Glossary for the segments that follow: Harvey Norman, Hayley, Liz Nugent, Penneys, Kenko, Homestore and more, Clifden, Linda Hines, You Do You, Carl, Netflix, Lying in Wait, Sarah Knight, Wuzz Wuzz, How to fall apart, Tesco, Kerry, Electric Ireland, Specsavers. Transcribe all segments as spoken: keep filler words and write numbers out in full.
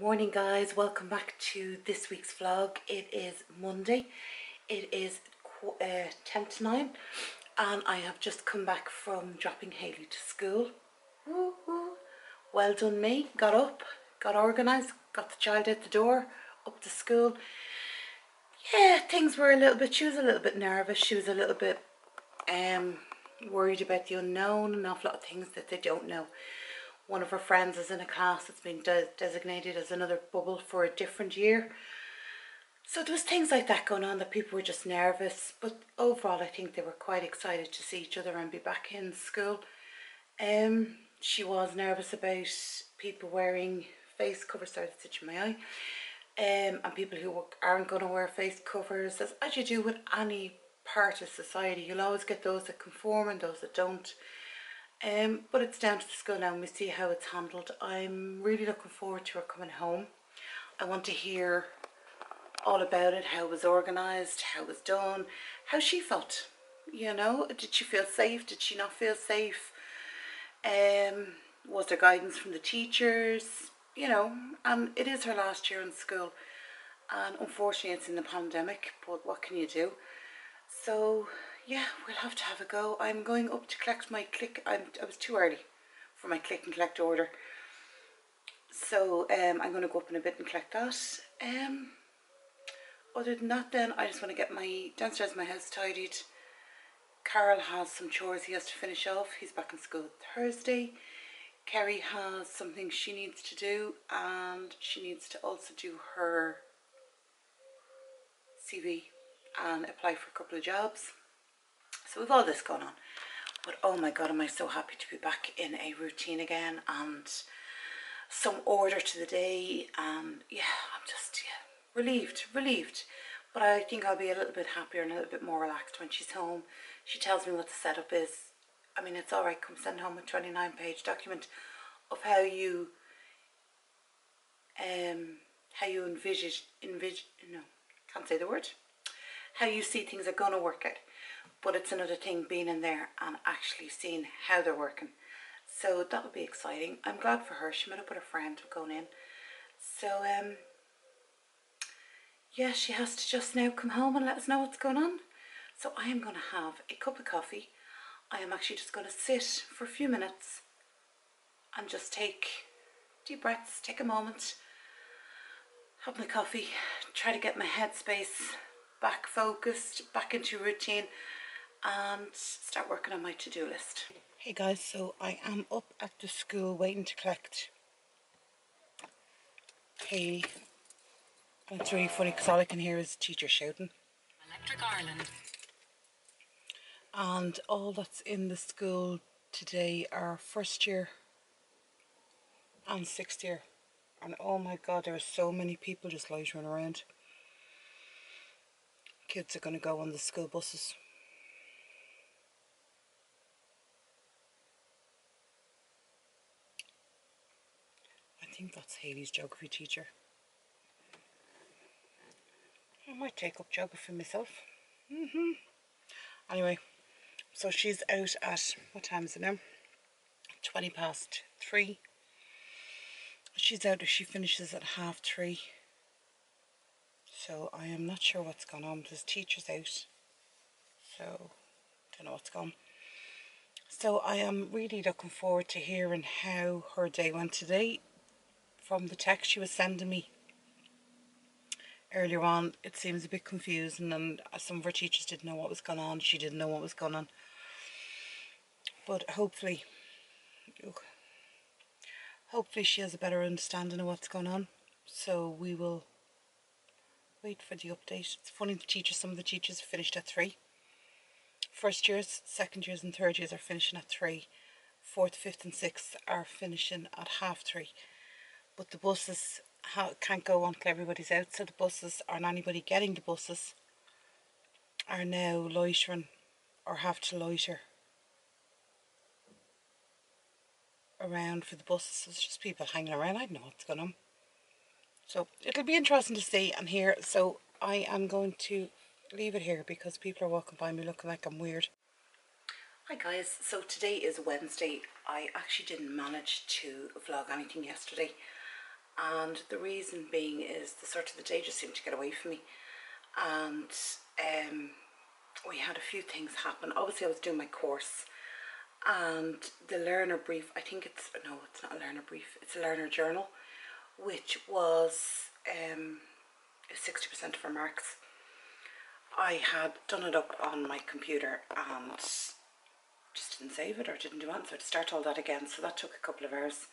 Morning guys, welcome back to this week's vlog. It is Monday, it is uh, ten to nine and I have just come back from dropping Hayley to school. Woo-hoo. Well done me, got up, got organised, got the child out the door, up to school. Yeah, things were a little bit, she was a little bit nervous, she was a little bit um, worried about the unknown, an awful lot of things that they don't know. One of her friends is in a class that's been de designated as another bubble for a different year. So there was things like that going on that people were just nervous. But overall, I think they were quite excited to see each other and be back in school. Um, she was nervous about people wearing face covers. Sorry, that's itching my eye. Um, and people who aren't going to wear face covers. As, as you do with any part of society, you'll always get those that conform and those that don't. Um, but it's down to the school now and we see how it's handled. I'm really looking forward to her coming home. I want to hear all about it, how it was organised, how it was done, how she felt. You know, did she feel safe? Did she not feel safe? Um, was there guidance from the teachers? You know, and it is her last year in school. And unfortunately it's in the pandemic, but what can you do? So... yeah, we'll have to have a go. I'm going up to collect my click. I'm, I was too early for my click and collect order. So um, I'm going to go up in a bit and collect that. Um, other than that then, I just want to get my downstairs my house tidied. Carl has some chores he has to finish off. He's back in school Thursday. Kerry has something she needs to do. And she needs to also do her C V and apply for a couple of jobs. So we've all this going on, but oh my god, am I so happy to be back in a routine again and some order to the day. And yeah, I'm just yeah, relieved, relieved. But I think I'll be a little bit happier and a little bit more relaxed when she's home. She tells me what the setup is. I mean, it's all right, come send home a twenty-nine page document of how you, um, how you envisage, envisage, no, can't say the word, how you see things are going to work out. But it's another thing being in there and actually seeing how they're working. So that would be exciting. I'm glad for her. She met up with a friend going in. So, um, yeah, she has to just now come home and let us know what's going on. So I am going to have a cup of coffee. I am actually just going to sit for a few minutes and just take deep breaths, take a moment, have my coffee, try to get my headspace back focused, back into routine, and start working on my to-do list. Hey guys, so I am up at the school waiting to collect Hayley. And it's really funny because all I can hear is the teacher shouting. Electric Ireland. And all that's in the school today are first year and sixth year. And oh my god, there are so many people just loitering around. Kids are going to go on the school buses. I think that's Hayley's geography teacher. I might take up geography myself. Mm-hmm. Anyway, so she's out at, what time is it now? twenty past three. She's out if she finishes at half three. So I am not sure what's going on. There's teachers out. So don't know what's going on. So I am really looking forward to hearing how her day went today. From the text she was sending me earlier on, it seems a bit confusing and some of her teachers didn't know what was going on, she didn't know what was going on. But hopefully, hopefully she has a better understanding of what's going on. So we will wait for the update. It's funny, the teachers, some of the teachers finished at three. First years, second years and third years are finishing at three. Fourth, fifth and sixth are finishing at half three. But the buses can't go until everybody's out, so the buses, or anybody getting the buses, are now loitering, or have to loiter around for the buses. So it's just people hanging around, I don't know what's going on. So it'll be interesting to see and hear, so I am going to leave it here because people are walking by me looking like I'm weird. Hi guys, so today is Wednesday. I actually didn't manage to vlog anything yesterday. and the reason being is the start of the day just seemed to get away from me, and um, we had a few things happen. Obviously I was doing my course, and the learner brief, I think it's, no it's not a learner brief, it's a learner journal, which was um, sixty percent of our marks. I had done it up on my computer and just didn't save it or didn't do it, so I had to start all that again, so that took a couple of hours.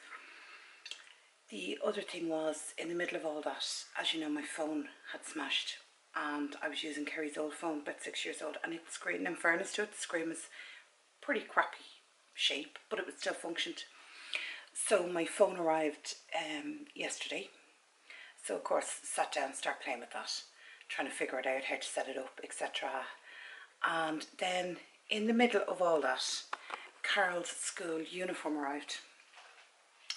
The other thing was, in the middle of all that, as you know, my phone had smashed, and I was using Kerry's old phone, about six years old, and its screen, in fairness to it, the screen was pretty crappy shape, but it was still functioned. So my phone arrived um, yesterday, so of course sat down, started playing with that, trying to figure it out, how to set it up, et cetera. And then in the middle of all that, Carl's school uniform arrived.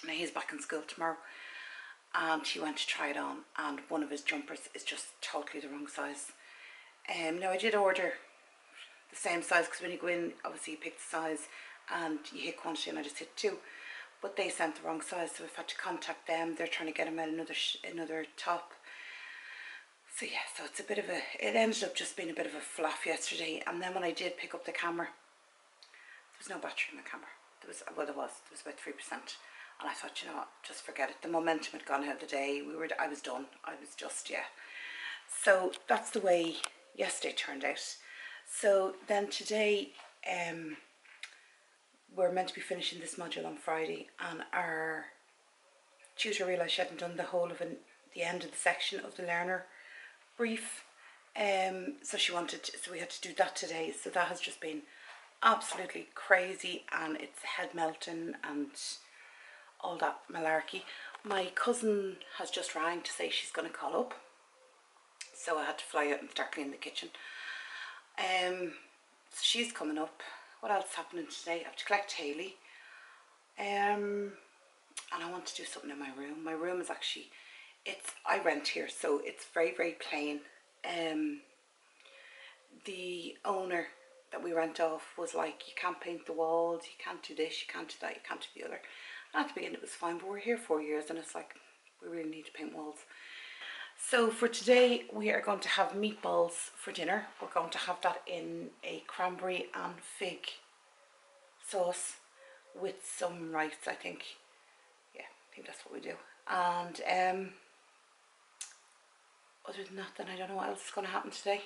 Now he's back in school tomorrow, and he went to try it on, and one of his jumpers is just totally the wrong size. Um, now I did order the same size, because when you go in, obviously you pick the size and you hit quantity, and I just hit two. But they sent the wrong size, so we've had to contact them. They're trying to get him out another, sh another top. So yeah, so it's a bit of a, it ended up just being a bit of a fluff yesterday. And then when I did pick up the camera, there was no battery in the camera. There was, well there was, there was about three percent. And I thought, you know what, just forget it. The momentum had gone out of the day. We were, I was done. I was just, yeah. So that's the way yesterday turned out. So then today, um, we're meant to be finishing this module on Friday, and our tutor realised she hadn't done the whole of an, the end of the section of the learner brief, um so she wanted to, so we had to do that today. So that has just been absolutely crazy, and it's head melting and all that malarkey. My cousin has just rang to say she's going to call up, so I had to fly out and start cleaning the kitchen. Um so she's coming up. What else is happening today? I have to collect Hayley, um and I want to do something in my room. My room is actually, It's, I rent here, so it's very, very plain. Um, the owner that we rent off was like, you can't paint the walls, you can't do this, you can't do that, you can't do the other. And at the beginning it was fine, but we're here four years and it's like, we really need to paint walls. So for today, we are going to have meatballs for dinner. We're going to have that in a cranberry and fig sauce with some rice, I think. Yeah, I think that's what we do. And um, other than that, then I don't know what else is going to happen today.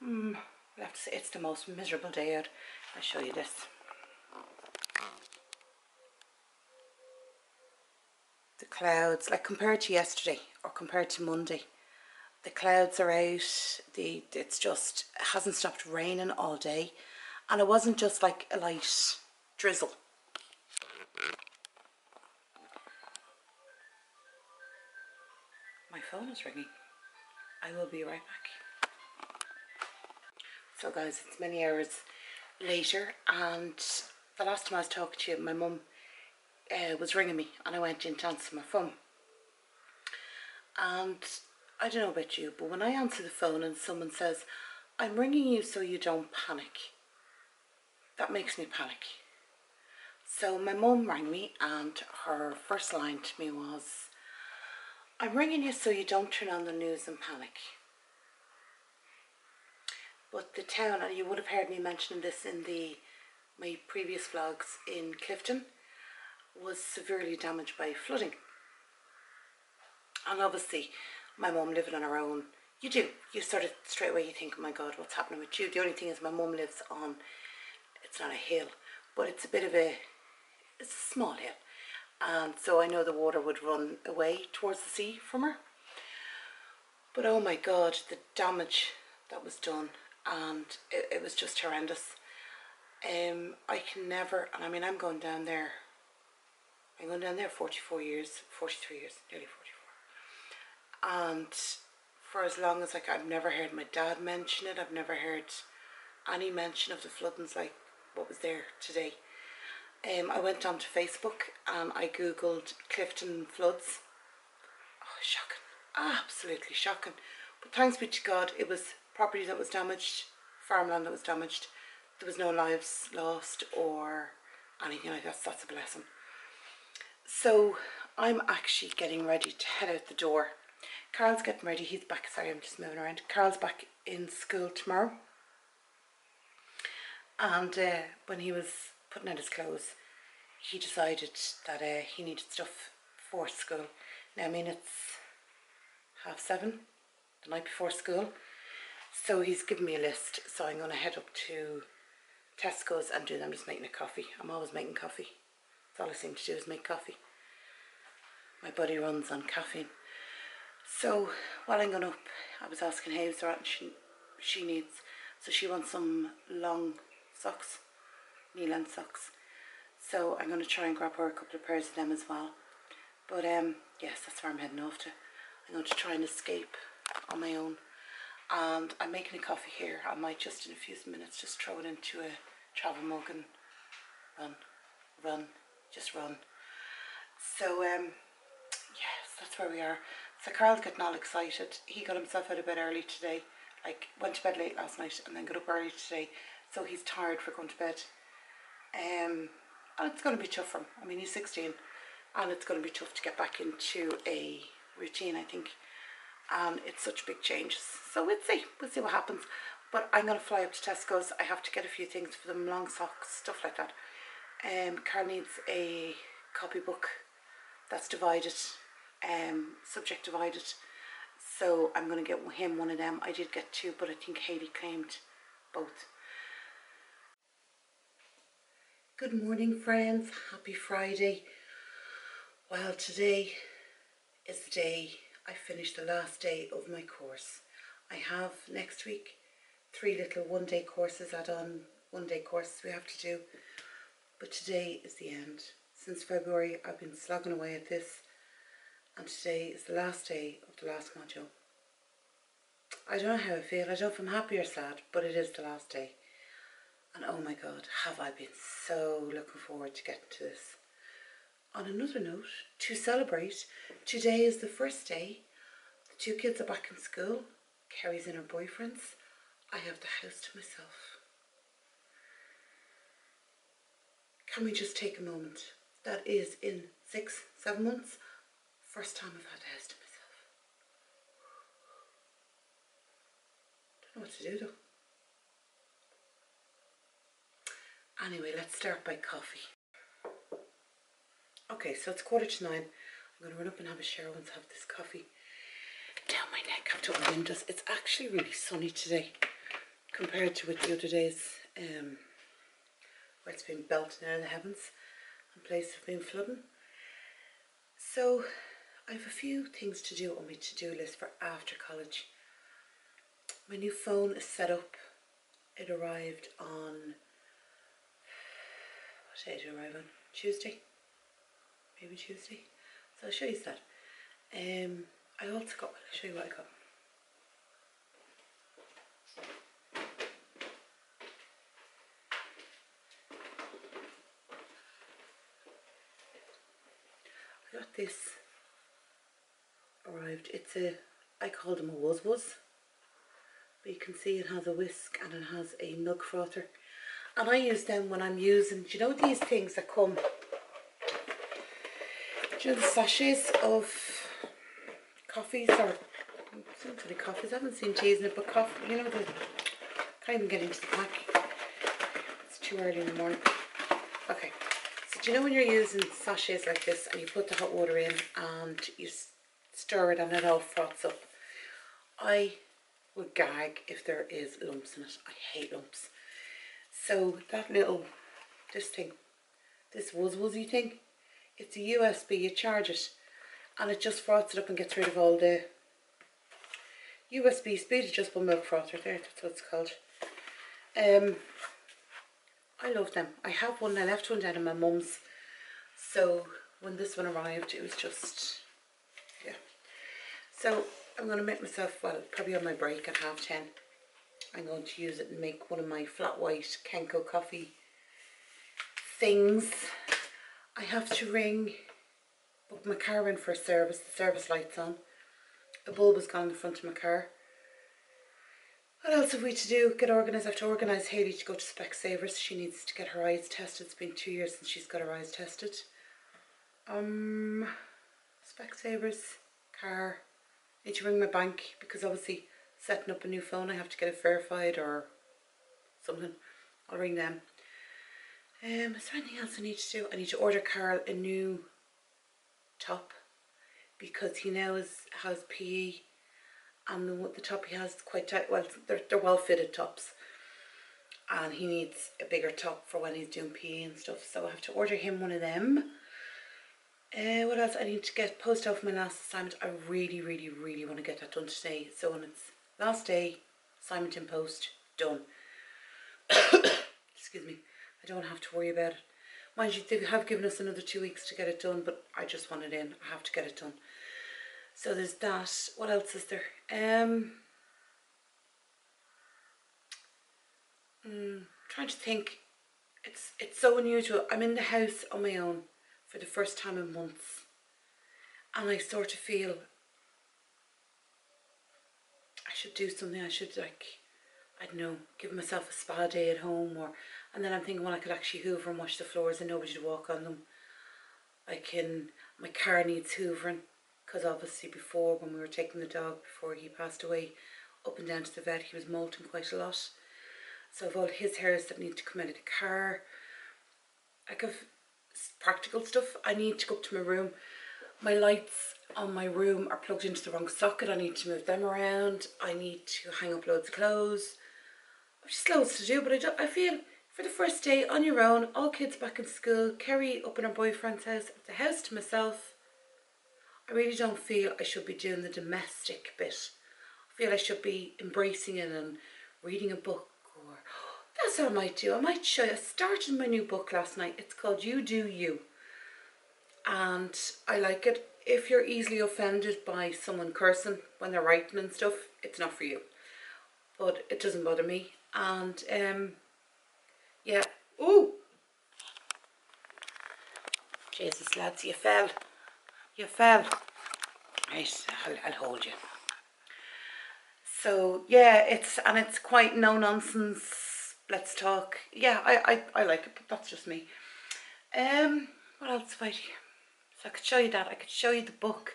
Hmm, we'll have to say it's the most miserable day out. I'll show you this. The clouds, like compared to yesterday or compared to Monday, the clouds are out. The it's just, it hasn't stopped raining all day, and it wasn't just like a light drizzle. My phone is ringing. I will be right back. So guys, it's many hours later, and the last time I was talking to you, my mum uh, was ringing me, and I went in to answer my phone. And I don't know about you, but when I answer the phone and someone says, I'm ringing you so you don't panic, that makes me panic. So my mum rang me, and her first line to me was, I'm ringing you so you don't turn on the news and panic. But the town, and you would have heard me mention this in the my previous vlogs, in Clifden, was severely damaged by flooding. And obviously, my mum living on her own, you do. You sort of straight away you think, oh my God, what's happening with you? The only thing is my mum lives on, it's not a hill, but it's a bit of a, it's a small hill. And so I know the water would run away towards the sea from her. But oh my God, the damage that was done, and it, it was just horrendous. Um, I can never, and I mean I'm going down there, I'm going down there forty-four years, forty-three years, nearly forty-four. And for as long as, like, I've never heard my dad mention it, I've never heard any mention of the floodings like what was there today. Um, I went onto Facebook and I googled Clifden floods. Oh, shocking. Absolutely shocking. But thanks be to God, it was property that was damaged, farmland that was damaged. There was no lives lost or anything like that. So that's a blessing. So I'm actually getting ready to head out the door. Carl's getting ready, he's back, sorry I'm just moving around. Carl's back in school tomorrow. And uh, when he was putting out his clothes, he decided that uh, he needed stuff for school. Now I mean it's half seven, the night before school. So he's given me a list, so I'm gonna head up to Tesco's and do them. I'm just making a coffee. I'm always making coffee. That's all I seem to do is make coffee. My body runs on caffeine. So while I'm going up, I was asking Hayley's what she, she needs. So she wants some long socks, knee-length socks. So I'm going to try and grab her a couple of pairs of them as well. But um, yes, that's where I'm heading off to. I'm going to try and escape on my own. And I'm making a coffee here. I might just in a few minutes just throw it into a travel mug and run, run, just run. So um, yes, that's where we are. So Carl's getting all excited. He got himself out of bed early today. Like went to bed late last night and then got up early today. So he's tired for going to bed. Um, and it's going to be tough for him. I mean, he's sixteen, and it's going to be tough to get back into a routine, I think. And it's such big changes, so we'll see we'll see what happens. But I'm going to fly up to Tesco's. I have to get a few things for them, long socks, stuff like that. um Carl needs a copybook that's divided, um subject divided, so I'm going to get him one of them. I did get two, but I think Hayley claimed both. Good morning, friends. Happy Friday. Well, today is the day I finished the last day of my course. I have next week three little one day courses, add on one day courses we have to do. But today is the end. Since February I've been slogging away at this, and today is the last day of the last module. I don't know how I feel, I don't know if I'm happy or sad, but it is the last day. And oh my god, have I been so looking forward to getting to this. On another note, to celebrate, today is the first day the two kids are back in school, Kerry's in her boyfriend's, I have the house to myself. Can we just take a moment? That is in six, seven months, first time I've had the house to myself. Don't know what to do though. Anyway, let's start by coffee. Okay, so it's quarter to nine. I'm going to run up and have a shower once I have this coffee down my neck. I've done my windows. It's actually really sunny today compared to what the other days, um, where it's been belting out of the heavens and places have been flooding. So I have a few things to do on my to-do list for after college. My new phone is set up. It arrived on, what day did it arrive on? Tuesday. Maybe Tuesday, so I'll show you that. Um, I also got, I'll show you what I got. I got this, arrived, it's a, I called them a Wuzz Wuzz, but you can see it has a whisk and it has a milk frother, and I use them when I'm using, do you know these things that come, you know, the sachets of coffees, or so many coffees, I haven't seen teas in it, but coffee, you know, the, can't even get into the pack, it's too early in the morning. Okay, so do you know when you're using sachets like this and you put the hot water in and you stir it and it all froths up? I would gag if there is lumps in it. I hate lumps. So that little, this thing, this Wuzz Wuzzy thing, it's a U S B, you charge it and it just froths it up and gets rid of all the U S B speed adjustable milk frother there, that's what it's called. Um, I love them. I have one, I left one down in my mum's, so when this one arrived it was just, yeah. So I'm going to make myself, well, probably on my break at half ten, I'm going to use it and make one of my flat white Kenko coffee things. I have to ring, book my car in for a service, the service light's on, the bulb has gone in the front of my car. What else have we to do? Get organised. I have to organise Hayley to go to Specsavers, she needs to get her eyes tested, it's been two years since she's got her eyes tested. Um, Specsavers car. I need to ring my bank because obviously setting up a new phone, I have to get it verified or something. I'll ring them. Um, is there anything else I need to do? I need to order Carl a new top because he now is, has P E and the, the top he has is quite tight. Well, they're, they're well fitted tops and he needs a bigger top for when he's doing P E and stuff, so I have to order him one of them. Uh, what else? I need to get post off my last assignment. I really, really, really want to get that done today. So on its last day, assignment in post, done. Excuse me. I don't have to worry about it. Mind you, they have given us another two weeks to get it done, but I just want it in. I have to get it done. So there's that. What else is there? Um, I'm trying to think. It's, it's so unusual. I'm in the house on my own for the first time in months, and I sort of feel I should do something. I should, like, I don't know, give myself a spa day at home, or, and then I'm thinking, well, I could actually hoover and wash the floors and nobody would walk on them. I can, my car needs hoovering, because obviously before, when we were taking the dog, before he passed away, up and down to the vet, he was molting quite a lot. So I've all his hairs that need to come out of the car. I could, practical stuff. I need to go up to my room. My lights on my room are plugged into the wrong socket. I need to move them around. I need to hang up loads of clothes. I've just loads to do, but I don't, I feel for the first day on your own, all kids back in school, Kerry up in her boyfriend's house, the house to myself, I really don't feel I should be doing the domestic bit. I feel I should be embracing it and reading a book, or that's what I might do. I might show you. I started my new book last night. It's called You Do You. And I like it. If you're easily offended by someone cursing when they're writing and stuff, it's not for you. But it doesn't bother me. And, um, yeah. Ooh! Jesus, lads, you fell. You fell. Right, I'll, I'll hold you. So, yeah, it's, and it's quite no-nonsense. Let's talk. Yeah, I, I, I like it, but that's just me. Um, what else about you? So I could show you that. I could show you the book.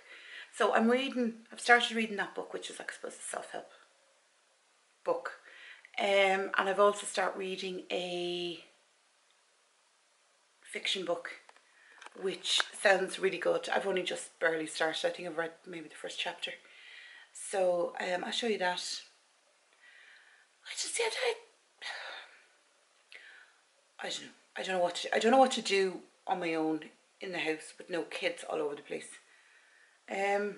So I'm reading, I've started reading that book, which is, like, I suppose, a self-help book. Um, and I've also started reading a fiction book, which sounds really good. I've only just barely started. I think I've read maybe the first chapter. So um, I'll show you that. I just said I... I don't know. I don't know what to do. I don't know what to do on my own in the house with no kids all over the place. Um,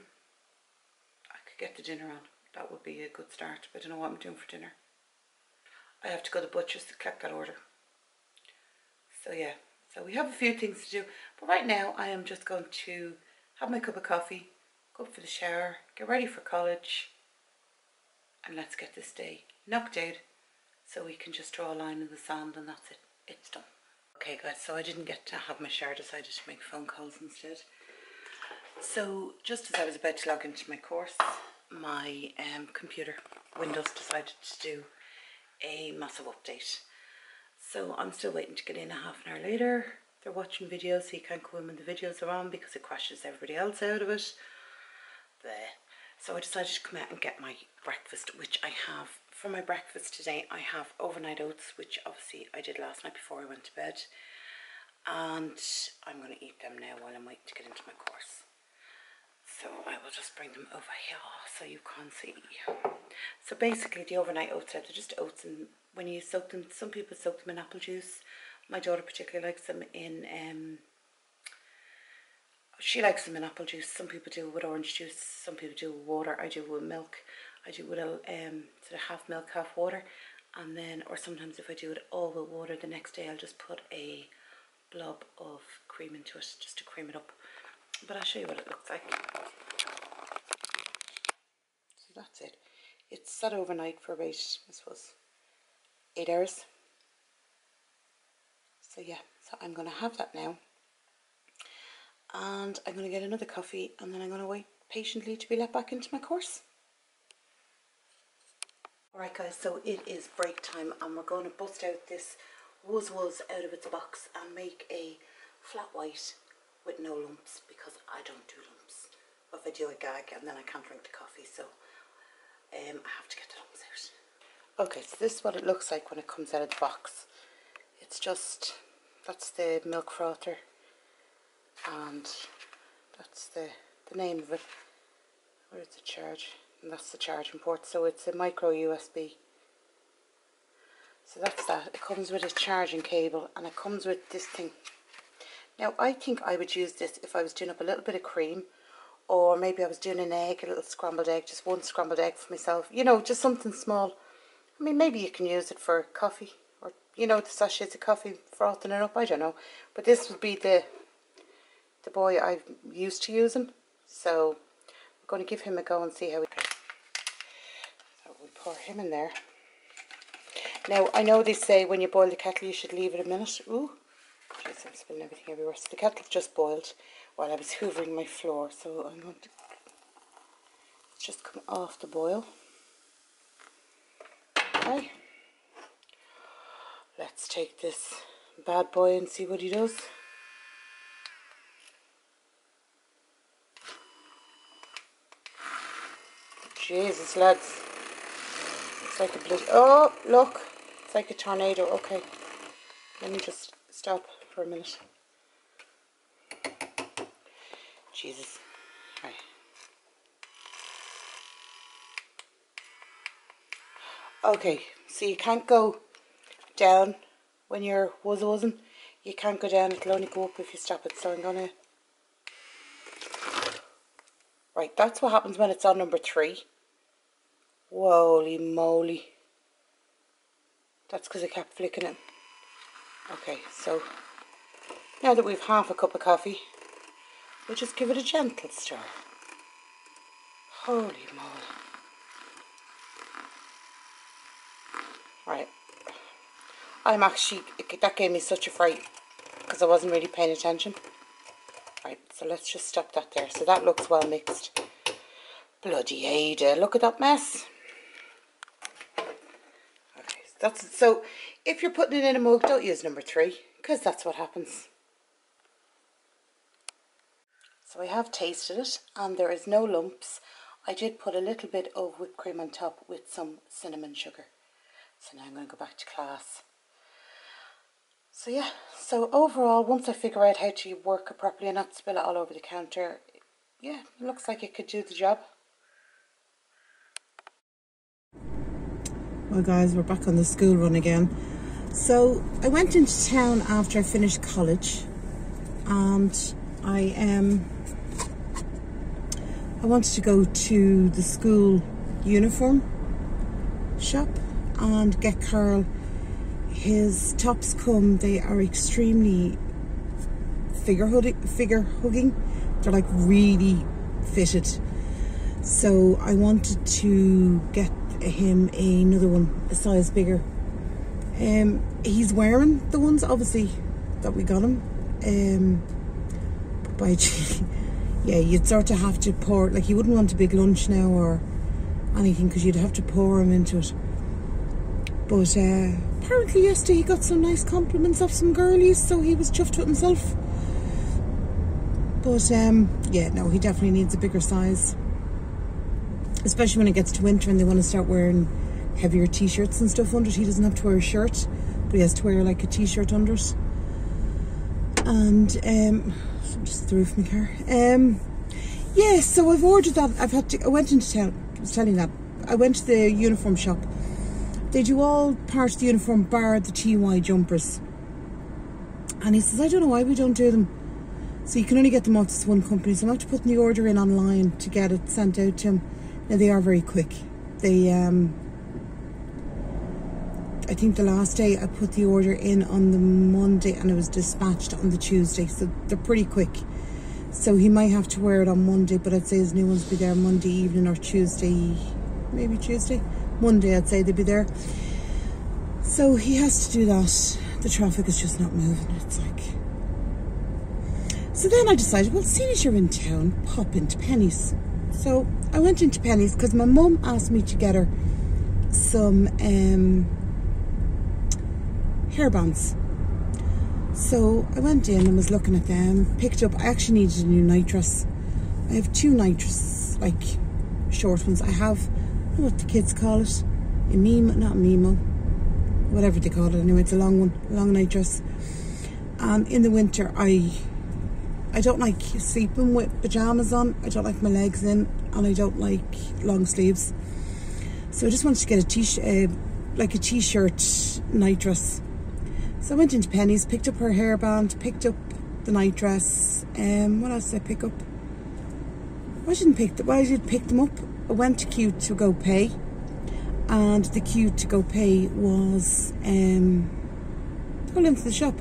I could get the dinner on. That would be a good start. But I don't know what I'm doing for dinner. I have to go to the butcher's to collect that order. So yeah. So we have a few things to do. But right now I am just going to have my cup of coffee, go for the shower, get ready for college, and let's get this day knocked out so we can just draw a line in the sand and that's it. It's done. Okay guys, so I didn't get to have my shower, decided to make phone calls instead. So just as I was about to log into my course, my um, computer, Windows, decided to do a massive update. So I'm still waiting to get in a half an hour later. They're watching videos, so you can't go in when the videos are on because it crashes everybody else out of it. Bleh. So I decided to come out and get my breakfast, which I have. For my breakfast today, I have overnight oats, which obviously I did last night before I went to bed. And I'm going to eat them now while I'm waiting to get into my course. So I will just bring them over here so you can't see. So basically the overnight oats, they're just oats, and when you soak them, some people soak them in apple juice. My daughter particularly likes them in, um, she likes them in apple juice. Some people do it with orange juice, some people do it with water. I do it with milk. I do it with um, sort of half milk, half water, and then, or sometimes if I do it all with water, the next day I'll just put a blob of cream into it, just to cream it up. But I'll show you what it looks like. So that's it. It's set overnight for about, I suppose, eight hours. So yeah, so I'm going to have that now. And I'm going to get another coffee, and then I'm going to wait patiently to be let back into my course. Alright guys, so it is break time and we're going to bust out this Wuzz Wuzz out of its box and make a flat white with no lumps because I don't do lumps. if I do a gag, and then I can't drink the coffee, so um, I have to get the lungs out. Okay, so this is what it looks like when it comes out of the box. It's just, that's the milk frother, and that's the, the name of it. Where's the charge? And that's the charging port, so it's a micro U S B. So that's that. It comes with a charging cable, and it comes with this thing. Now I think I would use this if I was doing up a little bit of cream, or maybe I was doing an egg, a little scrambled egg, just one scrambled egg for myself, you know, just something small. I mean, maybe you can use it for coffee, or, you know, the sachets of coffee, frothing it up, I don't know. But this would be the the boy I'm used to using, so I'm going to give him a go and see how we go. So we'll pour him in there. Now, I know they say when you boil the kettle you should leave it a minute. Ooh, jeez, I'm spilling everything everywhere. So the kettle just boiled while I was hoovering my floor, so I'm going to just come off the boil. Okay. Let's take this bad boy and see what he does. Jesus, lads. It's like a blood. Oh, look. It's like a tornado. Okay. Let me just stop for a minute. Jesus. Right. Okay. So you can't go down when you're Wuzz Wuzzing. You can't go down. It'll only go up if you stop it. So I'm going to... Right. That's what happens when it's on number three. Holy moly. That's because I kept flicking it. Okay, so now that we've half a cup of coffee, we'll just give it a gentle stir. Holy moly. Right. I'm actually, that gave me such a fright because I wasn't really paying attention. Right, so let's just stop that there. So that looks well mixed. Bloody Ada, look at that mess. That's, so if you're putting it in a mug, don't use number three, because that's what happens. So I have tasted it, and there is no lumps. I did put a little bit of whipped cream on top with some cinnamon sugar. So now I'm going to go back to class. So yeah, so overall, once I figure out how to work it properly and not spill it all over the counter, yeah, it looks like it could do the job. Well guys, we're back on the school run again. So I went into town after I finished college, and I um I wanted to go to the school uniform shop and get Carl his tops come. They are extremely figure figure hugging. They're like really fitted. So I wanted to get him another one a size bigger. Um he's wearing the ones obviously that we got him, um but by yeah, you'd sort of have to pour, like you wouldn't want a big lunch now or anything because you'd have to pour him into it. But uh apparently yesterday he got some nice compliments off some girlies, so he was chuffed with himself. But um yeah, no, he definitely needs a bigger size, especially when it gets to winter and they want to start wearing heavier t-shirts and stuff under it. He doesn't have to wear a shirt, but he has to wear like a t-shirt under it. And um I'm just threw from my car. Um yeah, so I've ordered that. I've had to I went into town, I was telling you that. I went to the uniform shop. They do all parts of the uniform bar the T Y jumpers. And he says, I don't know why we don't do them. So you can only get them off this one company, so I'm actually putting the order in online to get it sent out to him. Now they are very quick. They, um, I think the last day I put the order in on the Monday and it was dispatched on the Tuesday, so they're pretty quick. So he might have to wear it on Monday, but I'd say his new ones will be there Monday evening or Tuesday, maybe Tuesday? Monday I'd say they'd be there. So he has to do that. The traffic is just not moving, it's like. So then I decided, well, seeing as you're in town, pop into Penneys. So I went into Penneys because my mum asked me to get her some um, hairbands. So I went in and was looking at them, picked up, I actually needed a new night dress. I have two nitrous, like, short ones. I have, I don't know what the kids call it, a memo, not memo, whatever they call it. Anyway, it's a long one, a long night dress. And in the winter, I I don't like sleeping with pyjamas on. I don't like my legs in, and I don't like long sleeves. So I just wanted to get a t-shirt, uh, like a t-shirt night dress. So I went into Penneys, picked up her hairband, picked up the night dress. Um, what else did I pick up? I didn't pick them. Well, I did pick them up. I went to Q to go pay, and the queue to go pay was um, going into the shop.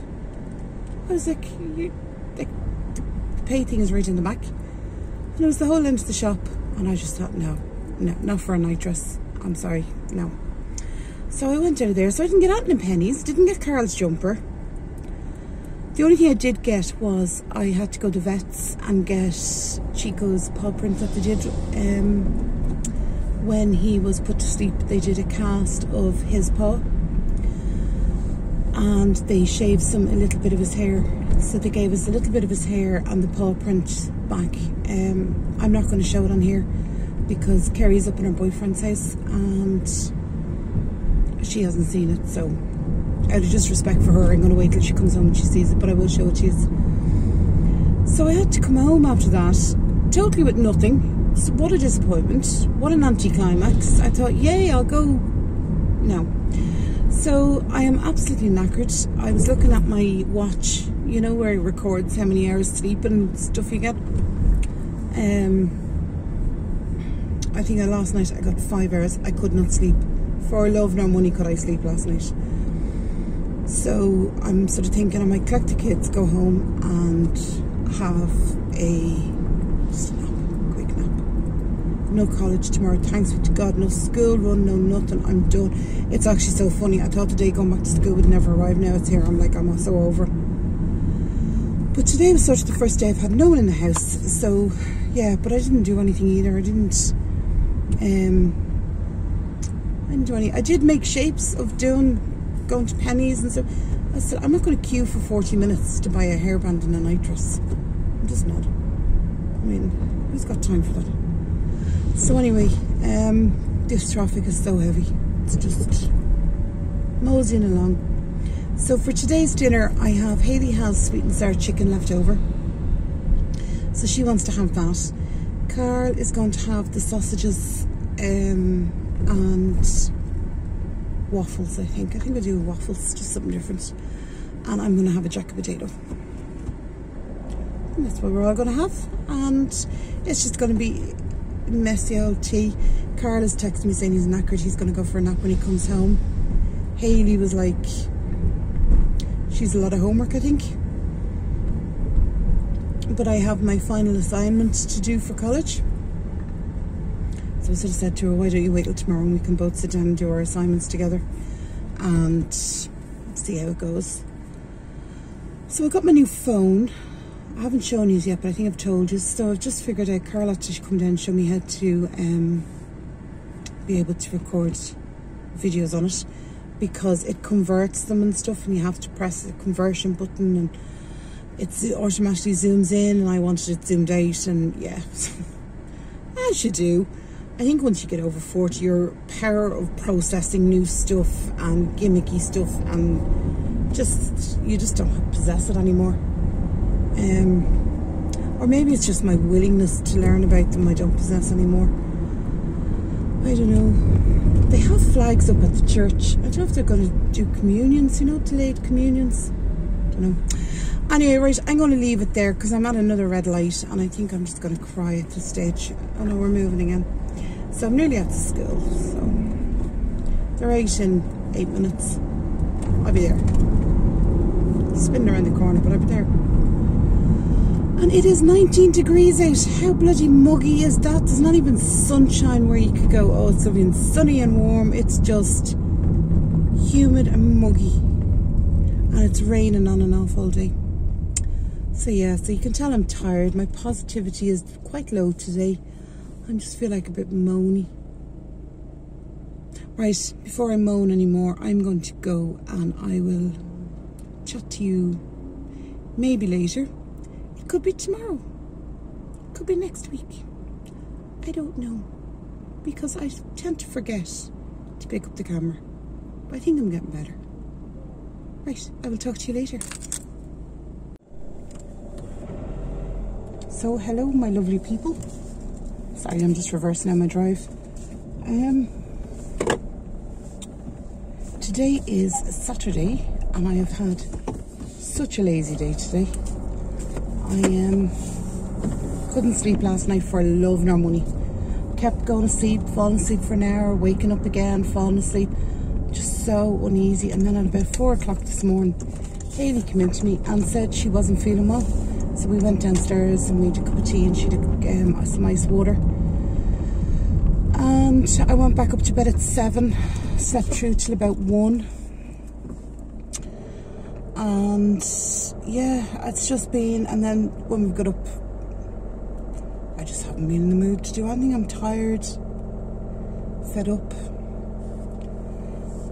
I was like, you, like, the pay thing is right in the back, and it was the whole end of the shop. And I just thought, no, no, not for a night dress. I'm sorry, no. So I went out of there. So I didn't get out in Penneys. Didn't get Carl's jumper. The only thing I did get was I had to go to Vets and get Chico's paw print that they did. Um, when he was put to sleep, they did a cast of his paw, and they shaved some a little bit of his hair, so they gave us a little bit of his hair and the paw print back. um, I'm not going to show it on here because Kerry's up in her boyfriend's house and she hasn't seen it, so out of just respect for her I'm going to wait till she comes home and she sees it, but I will show it to you. So I had to come home after that totally with nothing. So what a disappointment, what an anticlimax. I thought, yay, I'll go. No. So I am absolutely knackered. I was looking at my watch, you know, where it records how many hours sleep and stuff you get. Um, I think I, last night I got five hours. I could not sleep. For love nor money could I sleep last night. So I'm sort of thinking I might collect the kids, go home and have a... No college tomorrow, thanks to God, no school run, no nothing, I'm done. It's actually so funny, I thought the day going back to school would never arrive, now it's here, I'm like, I'm so over. But today was sort of the first day I've had no one in the house, so yeah, but I didn't do anything either. I didn't, um, I didn't do any, I did make shapes of doing, going to Penneys and stuff. I said, I'm not going to queue for forty minutes to buy a hairband and a night dress. I'm just not. I mean, who's got time for that? So anyway, um, this traffic is so heavy, it's just moseying along. So for today's dinner, I have, Hayley has sweet and sour chicken left over, so she wants to have that. Carl is going to have the sausages um, and waffles, I think. I think I'll do waffles, just something different. And I'm going to have a jacket potato. And that's what we're all going to have. And it's just going to be... messy old tea. Carl has texted me saying he's knackered, he's going to go for a nap when he comes home. Hayley was like, she's a lot of homework I think. But I have my final assignment to do for college. So I sort of said to her, why don't you wait till tomorrow and we can both sit down and do our assignments together and see how it goes. So I got my new phone. I haven't shown you yet, but I think I've told you. So I've just figured out Carla should come down and show me how to um, be able to record videos on it, because it converts them and stuff, and you have to press the conversion button and it automatically zooms in, and I wanted it zoomed out, and yeah, as you do. I think once you get over forty, your power of processing new stuff and gimmicky stuff, and just, you just don't possess it anymore. Um, or maybe it's just my willingness to learn about them I don't possess anymore. I don't know. They have flags up at the church. I don't know if they're going to do communions, you know, delayed communions. I don't know. Anyway, right, I'm going to leave it there because I'm at another red light and I think I'm just going to cry at this stage. Oh no, we're moving again. So I'm nearly out to school. So they're out in eight minutes. I'll be there. Spinning around the corner, but I'll be there. And it is nineteen degrees out. How bloody muggy is that? There's not even sunshine where you could go, oh, it's something sunny and warm. It's just humid and muggy. And it's raining on and off all day. So yeah, so you can tell I'm tired. My positivity is quite low today. I just feel like a bit moany. Right, before I moan anymore, I'm going to go and I will chat to you maybe later. Could be tomorrow. could be next week. I don't know, because I tend to forget to pick up the camera. But I think I'm getting better. Right, I will talk to you later. So, hello my lovely people. Sorry, I'm just reversing on my drive. Um, today is Saturday and I have had such a lazy day today. I um, couldn't sleep last night for love nor money. Kept going to sleep, falling asleep for an hour, waking up again, falling asleep. Just so uneasy. And then at about four o'clock this morning, Hayley came in to me and said she wasn't feeling well. So we went downstairs and made a cup of tea and she did um, some ice water. And I went back up to bed at seven, slept through till about one. And yeah, it's just been, and then when we got up, I just haven't been in the mood to do anything. I'm tired, fed up.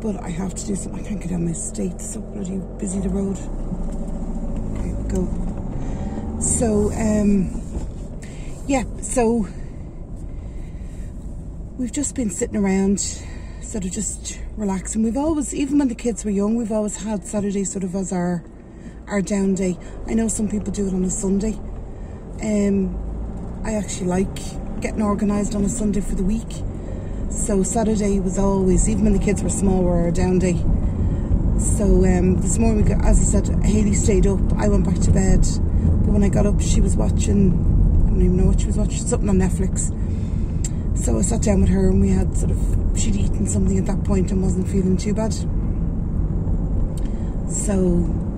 But I have to do something. I can't get down my estate, so bloody busy the road. Okay, go. So, um, yeah, so we've just been sitting around, sort of just relaxing. We've always, even when the kids were young, we've always had Saturday sort of as our our down day. I know some people do it on a Sunday. Um, I actually like getting organised on a Sunday for the week. So Saturday was always, even when the kids were small, were our down day. So um, this morning, we got, as I said, Hayley stayed up. I went back to bed. But when I got up, she was watching, I don't even know what she was watching, something on Netflix. So I sat down with her and we had sort of, she'd eaten something at that point and wasn't feeling too bad. So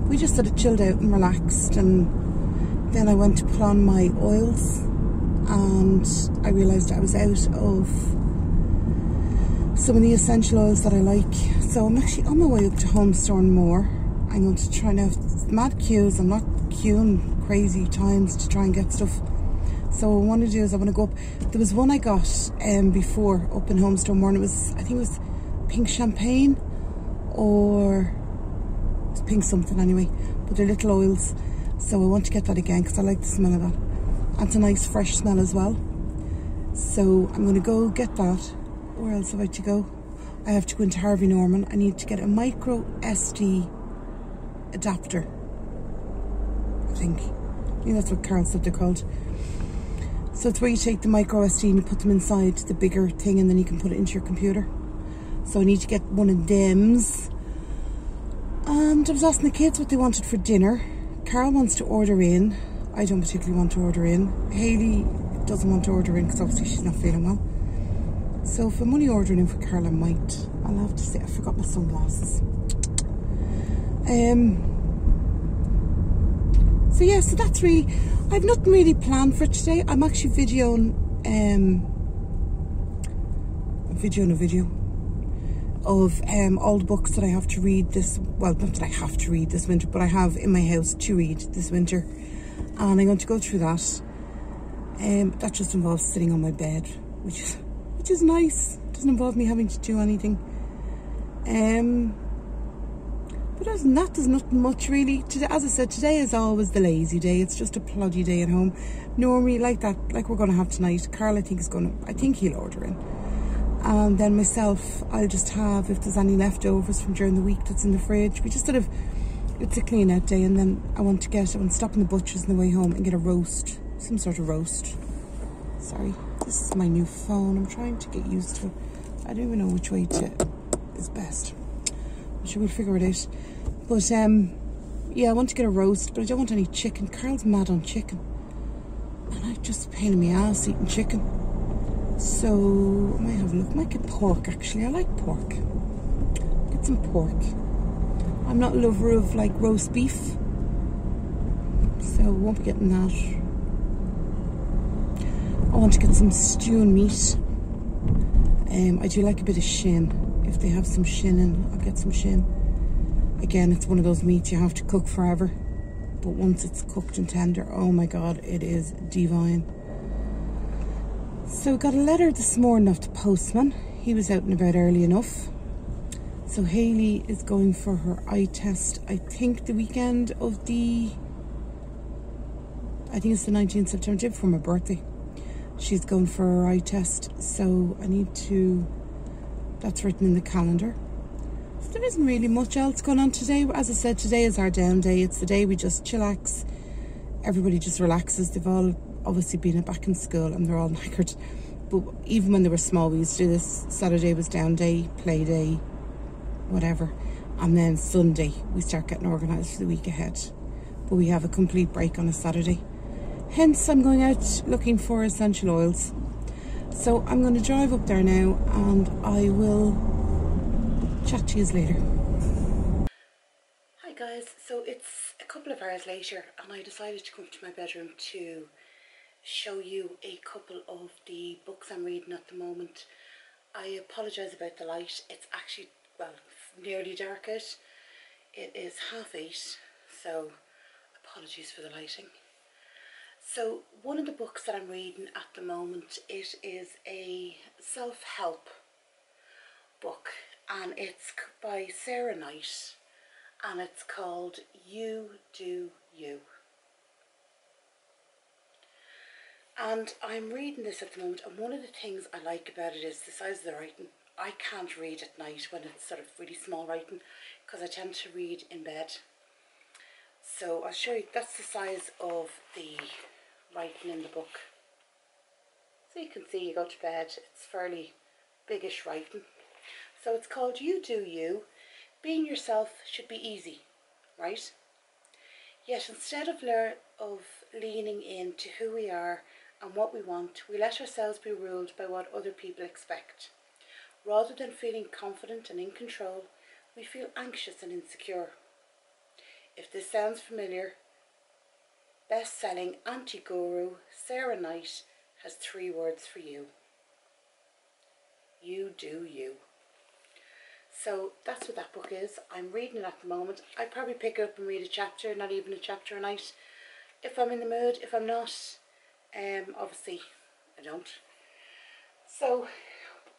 we just sort of chilled out and relaxed, and then I went to put on my oils and I realised I was out of some of the essential oils that I like. So I'm actually on my way up to Homestore and More. I'm going to try now, mad queues, I'm not queuing crazy times to try and get stuff. So what I want to do is I want to go up. There was one I got um, before up in Homestore and More. It was, I think it was pink champagne or it's pink something anyway. But they're little oils. So I want to get that again because I like the smell of that. And it's a nice fresh smell as well. So I'm going to go get that. Where else have I to go? I have to go into Harvey Norman. I need to get a micro S D adapter. I think. I think that's what Carl said they're called. So it's where you take the micro S D and you put them inside the bigger thing and then you can put it into your computer. So I need to get one of them's. And I was asking the kids what they wanted for dinner. Carl wants to order in. I don't particularly want to order in. Hayley doesn't want to order in because obviously she's not feeling well. So if I'm only ordering in for Carl, I might. I'll have to say, I forgot my sunglasses. Um... So yeah, so that's really, I've nothing really planned for today. I'm actually videoing, um, videoing a video of um, all the books that I have to read this, well, not that I have to read this winter, but I have in my house to read this winter. And I'm going to go through that. Um, that just involves sitting on my bed, which is, which is nice. It doesn't involve me having to do anything. Um... But other than that, there's nothing much really. Today, as I said, today is always the lazy day. It's just a plodgy day at home. Normally like that, like we're going to have tonight. Carl, I think, is going to, I think he'll order in. And then myself, I'll just have, if there's any leftovers from during the week that's in the fridge. We just sort of, it's a clean out day. And then I want to get, I want to stop in the butcher's on the way home and get a roast. Some sort of roast. Sorry, this is my new phone. I'm trying to get used to it. I don't even know which way to is best. I'm sure we'll figure it out. But um, yeah, I want to get a roast, but I don't want any chicken. Carl's mad on chicken. And I'm just paining my ass eating chicken. So I might have a look. I might get pork actually. I like pork. Get some pork. I'm not a lover of like roast beef. So I won't be getting that. I want to get some stew and meat. Um, I do like a bit of shin. If they have some shin in, I'll get some shin. Again, it's one of those meats you have to cook forever. But once it's cooked and tender, oh my God, it is divine. So got a letter this morning off the postman. He was out and about early enough. So Hayley is going for her eye test, I think the weekend of the, I think it's the nineteenth of September, day before my birthday. She's going for her eye test, so I need to, that's written in the calendar. So there isn't really much else going on today. As I said, today is our down day. It's the day we just chillax. Everybody just relaxes. They've all obviously been back in school and they're all knackered. But even when they were small, we used to do this. Saturday was down day, play day, whatever. And then Sunday, we start getting organised for the week ahead. But we have a complete break on a Saturday. Hence, I'm going out looking for essential oils. So I'm going to drive up there now and I will chat to you later. Hi guys, so it's a couple of hours later and I decided to come to my bedroom to show you a couple of the books I'm reading at the moment. I apologise about the light. It's actually, well, it's nearly dark out. It is half eight, so apologies for the lighting. So one of the books that I'm reading at the moment, it is a self-help book and it's by Sarah Knight and it's called You Do You. And I'm reading this at the moment, and one of the things I like about it is the size of the writing. I can't read at night when it's sort of really small writing because I tend to read in bed. So I'll show you, that's the size of the writing in the book. So you can see, you go to bed, it's fairly biggish writing. So it's called You Do You. Being yourself should be easy, right? Yet instead of, le of leaning in to who we are and what we want, we let ourselves be ruled by what other people expect. Rather than feeling confident and in control, we feel anxious and insecure. If this sounds familiar, best-selling anti-guru Sarah Knight has three words for you. You do you. So that's what that book is. I'm reading it at the moment. I probably pick it up and read a chapter, not even a chapter a night. If I'm in the mood, if I'm not, um, obviously I don't. So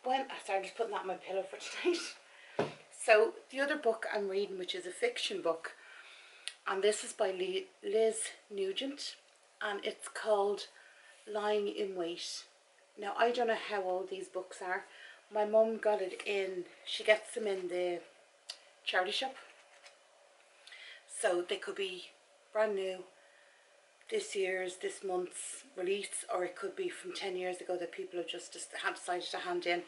when I started putting that on my pillow for tonight. So the other book I'm reading, which is a fiction book, and this is by Liz Nugent and it's called Lying in Wait. Now I don't know how old these books are. My mum got it in, she gets them in the charity shop. So they could be brand new, this year's, this month's release, or it could be from ten years ago that people have just decided to hand in.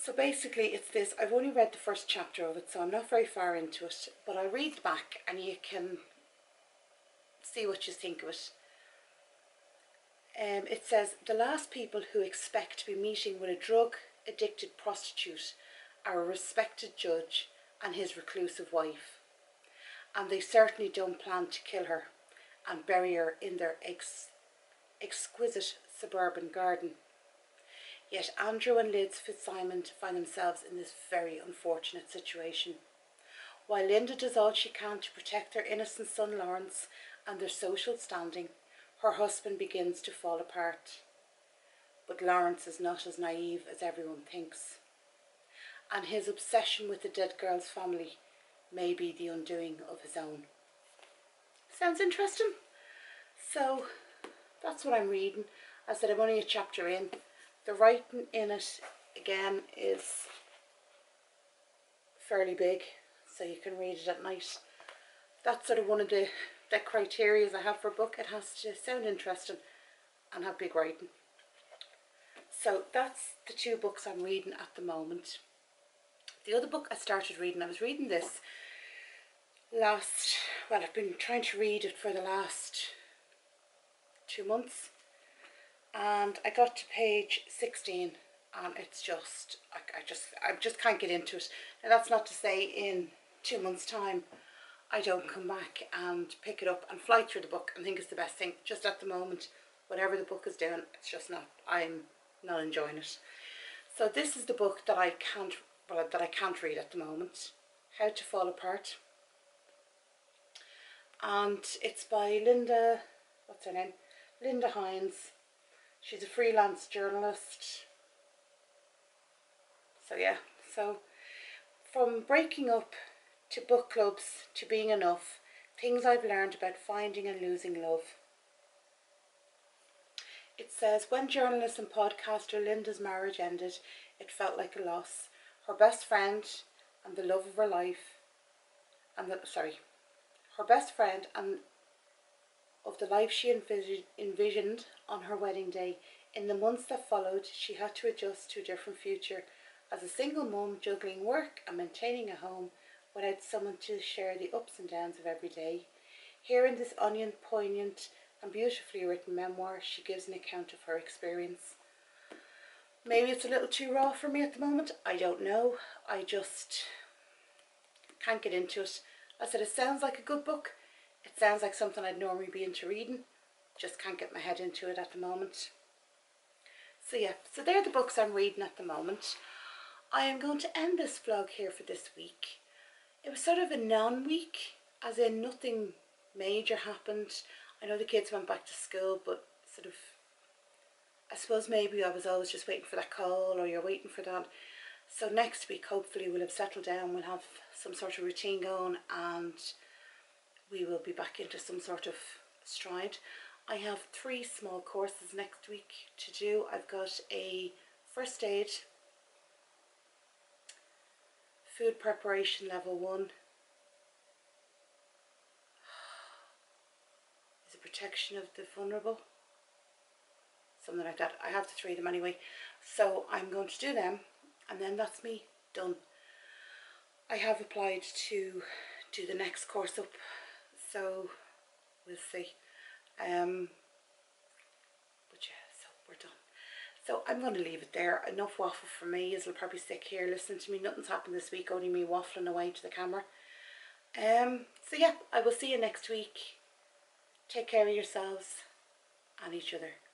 So basically it's this, I've only read the first chapter of it, so I'm not very far into it, but I'll read the back and you can see what you think of it. Um, it says, the last people who expect to be meeting with a drug-addicted prostitute are a respected judge and his reclusive wife, and they certainly don't plan to kill her and bury her in their ex exquisite suburban garden. Yet Andrew and Liz Fitzsimon find themselves in this very unfortunate situation. While Linda does all she can to protect their innocent son Lawrence and their social standing, her husband begins to fall apart. But Lawrence is not as naive as everyone thinks, and his obsession with the dead girl's family may be the undoing of his own. Sounds interesting? So that's what I'm reading. I said I'm only a chapter in. The writing in it, again, is fairly big, so you can read it at night. That's sort of one of the, the criteria I have for a book. It has to sound interesting and have big writing. So that's the two books I'm reading at the moment. The other book I started reading, I was reading this last, well, I've been trying to read it for the last two months. And I got to page sixteen and it's just, I, I just, I just can't get into it. Now that's not to say in two months time I don't come back and pick it up and fly through the book and think it's the best thing. Just at the moment, whatever the book is doing, it's just not, I'm not enjoying it. So this is the book that I can't, well, that I can't read at the moment, How to Fall Apart. And it's by Linda, what's her name? Linda Hines. She's a freelance journalist. So yeah, so from breaking up to book clubs to being enough, things I've learned about finding and losing love. It says, when journalist and podcaster Linda's marriage ended, it felt like a loss. Her best friend and the love of her life, and the, sorry, her best friend and of the life she envis envisioned on her wedding day. In the months that followed, she had to adjust to a different future as a single mum, juggling work and maintaining a home without someone to share the ups and downs of every day. Here in this onion, poignant and beautifully written memoir, she gives an account of her experience. Maybe it's a little too raw for me at the moment, I don't know, I just can't get into it. I said it sounds like a good book, it sounds like something I'd normally be into reading, just can't get my head into it at the moment. So yeah, so they're the books I'm reading at the moment. I am going to end this vlog here for this week. It was sort of a non-week, as in nothing major happened. I know the kids went back to school, but sort of, I suppose maybe I was always just waiting for that call, or you're waiting for that. So next week hopefully we'll have settled down, we'll have some sort of routine going, and we will be back into some sort of stride. I have three small courses next week to do. I've got a first aid, food preparation level one, is it protection of the vulnerable? Something like that. I have the three of them anyway, so I'm going to do them, and then that's me done. I have applied to do the next course up, so we'll see. Um, but yeah, so we're done. So I'm going to leave it there. Enough waffle for me, as I'll probably stick here listening to me. Nothing's happened this week, only me waffling away to the camera. Um, so yeah, I will see you next week. Take care of yourselves and each other.